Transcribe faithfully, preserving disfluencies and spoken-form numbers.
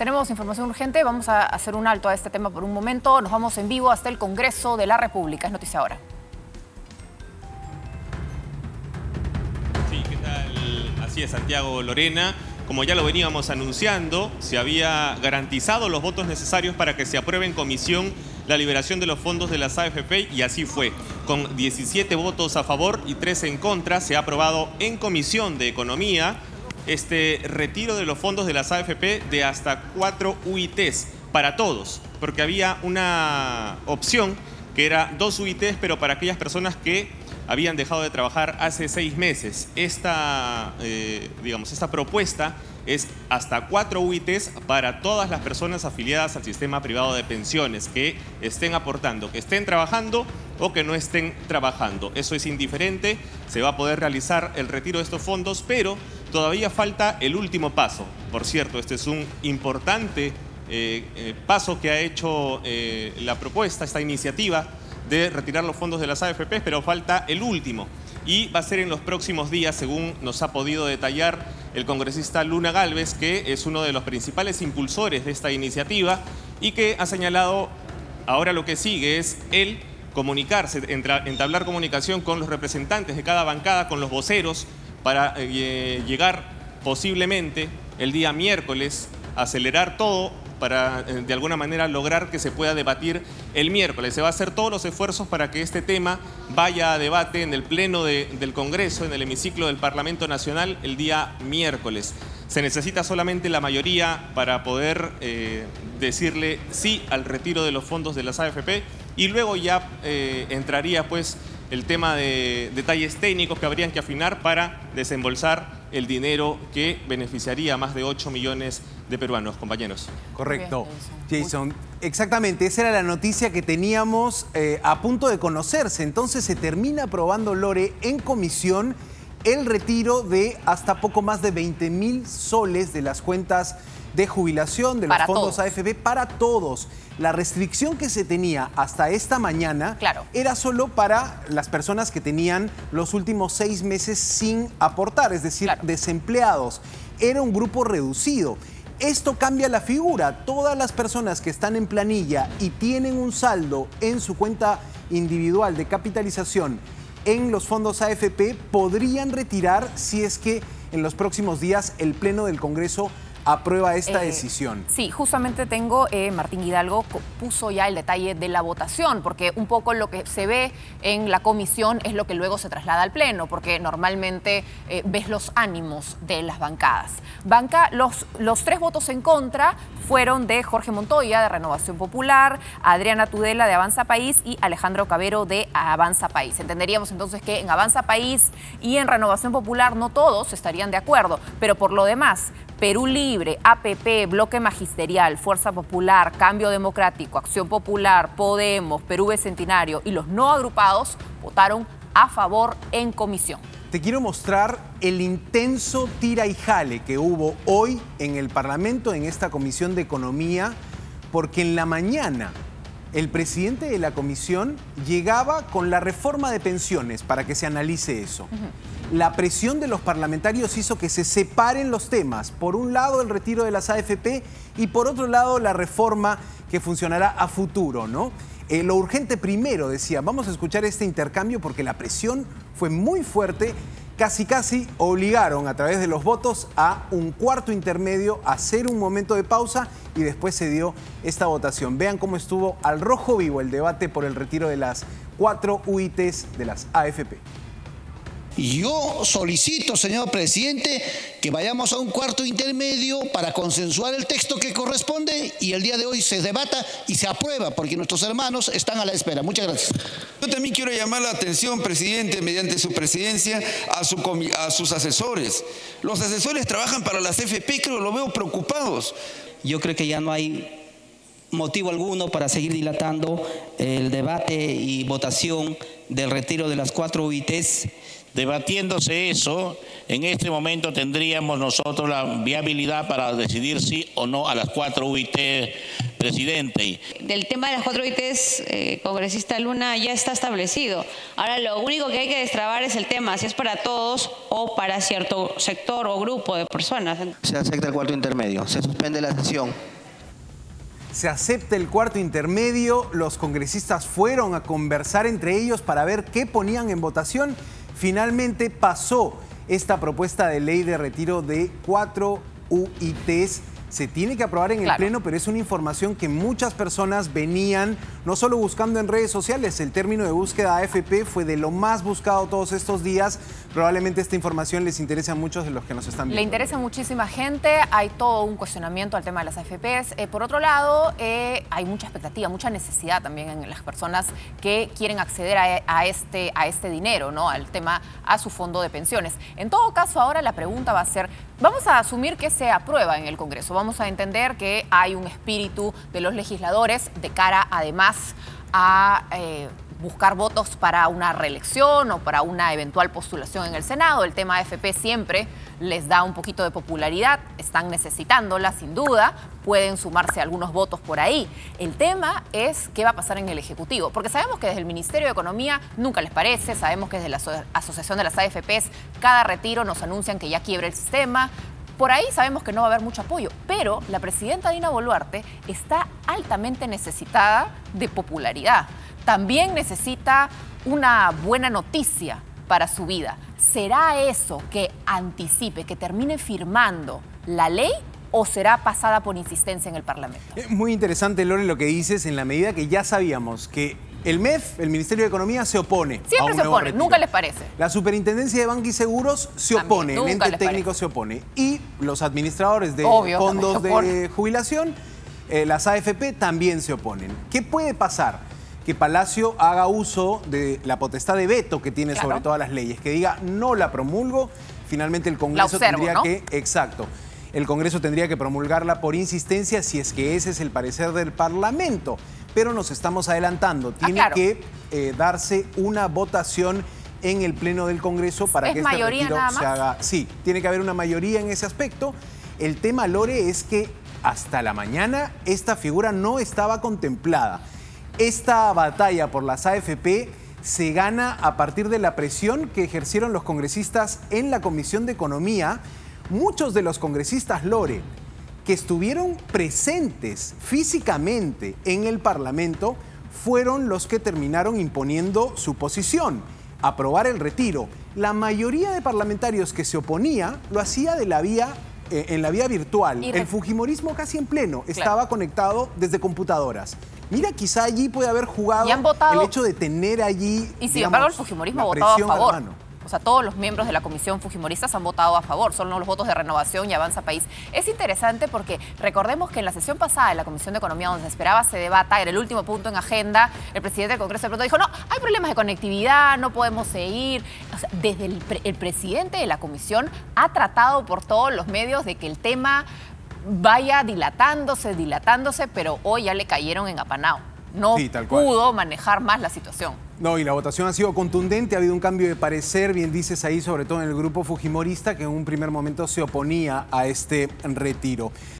Tenemos información urgente, vamos a hacer un alto a este tema por un momento. Nos vamos en vivo hasta el Congreso de la República. Es Noticia Ahora. Sí, ¿qué tal? Así es, Santiago Lorena. Como ya lo veníamos anunciando, se había garantizado los votos necesarios para que se apruebe en comisión la liberación de los fondos de las A F P y así fue. Con diecisiete votos a favor y tres en contra, se ha aprobado en Comisión de Economía este retiro de los fondos de las A F P de hasta cuatro U I Tes para todos, porque había una opción que era dos U I Tes, pero para aquellas personas que habían dejado de trabajar hace seis meses. Esta, eh, digamos, esta propuesta es hasta cuatro U I Tes para todas las personas afiliadas al sistema privado de pensiones que estén aportando, que estén trabajando o que no estén trabajando. Eso es indiferente, se va a poder realizar el retiro de estos fondos, pero todavía falta el último paso. Por cierto, este es un importante eh, eh, paso que ha hecho eh, la propuesta, esta iniciativa de retirar los fondos de las A F P, pero falta el último. Y va a ser en los próximos días, según nos ha podido detallar el congresista Luna Gálvez, que es uno de los principales impulsores de esta iniciativa y que ha señalado ahora lo que sigue es el comunicarse, entablar comunicación con los representantes de cada bancada, con los voceros, para eh, llegar posiblemente el día miércoles, acelerar todo para de alguna manera lograr que se pueda debatir el miércoles. Se va a hacer todos los esfuerzos para que este tema vaya a debate en el Pleno de, del Congreso, en el hemiciclo del Parlamento Nacional, el día miércoles. Se necesita solamente la mayoría para poder eh, decirle sí al retiro de los fondos de las A F P y luego ya eh, entraría pues el tema de detalles técnicos que habrían que afinar para desembolsar el dinero que beneficiaría a más de ocho millones de peruanos, compañeros. Correcto. Jason, exactamente, esa era la noticia que teníamos eh, a punto de conocerse. Entonces se termina aprobando, Lore, en comisión el retiro de hasta poco más de veinte mil soles de las cuentas de jubilación de los fondos A F P para todos. La restricción que se tenía hasta esta mañana claro. era solo para las personas que tenían los últimos seis meses sin aportar, es decir, claro. desempleados. Era un grupo reducido. Esto cambia la figura. Todas las personas que están en planilla y tienen un saldo en su cuenta individual de capitalización en los fondos A F P podrían retirar si es que en los próximos días el Pleno del Congreso aprueba esta eh, decisión. Sí, justamente tengo, eh, Martín Hidalgo puso ya el detalle de la votación, porque un poco lo que se ve en la comisión es lo que luego se traslada al Pleno, porque normalmente eh, ves los ánimos de las bancadas. Banca, los, los tres votos en contra fueron de Jorge Montoya, de Renovación Popular, Adriana Tudela, de Avanza País, y Alejandro Cabero, de Avanza País. Entenderíamos entonces que en Avanza País y en Renovación Popular no todos estarían de acuerdo, pero por lo demás, Perú Libre, A P P, Bloque Magisterial, Fuerza Popular, Cambio Democrático, Acción Popular, Podemos, Perú Bicentenario y los no agrupados votaron a favor en comisión. Te quiero mostrar el intenso tira y jale que hubo hoy en el Parlamento, en esta Comisión de Economía, porque en la mañana el presidente de la comisión llegaba con la reforma de pensiones para que se analice eso. Uh-huh. La presión de los parlamentarios hizo que se separen los temas. Por un lado, el retiro de las A F P y por otro lado, la reforma que funcionará a futuro, ¿no? Eh, lo urgente primero, decía, vamos a escuchar este intercambio porque la presión fue muy fuerte. Casi, casi obligaron a través de los votos a un cuarto intermedio a hacer un momento de pausa y después se dio esta votación. Vean cómo estuvo al rojo vivo el debate por el retiro de las cuatro U I Tes de las A F P. Yo solicito, señor presidente, que vayamos a un cuarto intermedio para consensuar el texto que corresponde y el día de hoy se debata y se aprueba, porque nuestros hermanos están a la espera. Muchas gracias. Yo también quiero llamar la atención, presidente, mediante su presidencia, a, su, a sus asesores. Los asesores trabajan para las F P, creo, lo veo preocupados. Yo creo que ya no hay motivo alguno para seguir dilatando el debate y votación del retiro de las cuatro U I Tes. Debatiéndose eso, en este momento tendríamos nosotros la viabilidad para decidir sí o no a las cuatro U I T, presidente. Del tema de las cuatro U I Tes, eh, congresista Luna, ya está establecido. Ahora lo único que hay que destrabar es el tema, si es para todos o para cierto sector o grupo de personas. Se acepta el cuarto intermedio, se suspende la sesión. Se acepta el cuarto intermedio, los congresistas fueron a conversar entre ellos para ver qué ponían en votación. Finalmente pasó esta propuesta de ley de retiro de cuatro U I Tes. Se tiene que aprobar en el Pleno, pero es una información que muchas personas venían no solo buscando en redes sociales. El término de búsqueda A F P fue de lo más buscado todos estos días. Probablemente esta información les interesa a muchos de los que nos están viendo. Le interesa a muchísima gente. Hay todo un cuestionamiento al tema de las A F Pes. Eh, por otro lado, eh, hay mucha expectativa, mucha necesidad también en las personas que quieren acceder a, a, este, a este dinero, ¿no? Al tema, a su fondo de pensiones. En todo caso, ahora la pregunta va a ser, vamos a asumir que se aprueba en el Congreso. Vamos a entender que hay un espíritu de los legisladores de cara además a eh, buscar votos para una reelección o para una eventual postulación en el Senado. El tema A F P siempre les da un poquito de popularidad, están necesitándola sin duda, pueden sumarse algunos votos por ahí. El tema es qué va a pasar en el Ejecutivo, porque sabemos que desde el Ministerio de Economía nunca les parece, sabemos que desde la aso- Asociación de las A F Pes cada retiro nos anuncian que ya quiebra el sistema. Por ahí sabemos que no va a haber mucho apoyo, pero la presidenta Dina Boluarte está altamente necesitada de popularidad. También necesita una buena noticia para su vida. ¿Será eso que anticipe, que termine firmando la ley? ¿O será pasada por insistencia en el Parlamento? Muy interesante, Lore, lo que dices, en la medida que ya sabíamos que el M E F, el Ministerio de Economía, se opone. Siempre se opone, nunca les parece. La Superintendencia de Banca y Seguros se opone, el ente técnico se opone. Y los administradores de fondos de jubilación, eh, las A F P, también se oponen. ¿Qué puede pasar? Que Palacio haga uso de la potestad de veto que tiene sobre todas las leyes, que diga, no la promulgo, finalmente el Congreso tendría que... Exacto. El Congreso tendría que promulgarla por insistencia si es que ese es el parecer del Parlamento. Pero nos estamos adelantando. Tiene ah, claro. que eh, darse una votación en el Pleno del Congreso para ¿Es que este retiro se haga. Sí, tiene que haber una mayoría en ese aspecto. El tema, Lore, es que hasta la mañana esta figura no estaba contemplada. Esta batalla por las A F P se gana a partir de la presión que ejercieron los congresistas en la Comisión de Economía. Muchos de los congresistas, Lore, que estuvieron presentes físicamente en el Parlamento fueron los que terminaron imponiendo su posición, aprobar el retiro. La mayoría de parlamentarios que se oponía lo hacía de la vía, eh, en la vía virtual. El fujimorismo casi en pleno estaba conectado desde computadoras. Mira, quizá allí puede haber jugado el hecho de tener allí, y sin embargo, el fujimorismo votaba a favor. O sea, todos los miembros de la comisión fujimoristas han votado a favor, son los votos de Renovación y Avanza País. Es interesante porque recordemos que en la sesión pasada de la Comisión de Economía, donde se esperaba se debata, era el último punto en agenda, el presidente del Congreso de pronto dijo, no, hay problemas de conectividad, no podemos seguir. O sea, desde el, pre el presidente de la comisión ha tratado por todos los medios de que el tema vaya dilatándose, dilatándose, pero hoy ya le cayeron en apanao. No sí, pudo manejar más la situación. No, y la votación ha sido contundente, ha habido un cambio de parecer, bien dices ahí, sobre todo en el grupo fujimorista, que en un primer momento se oponía a este retiro.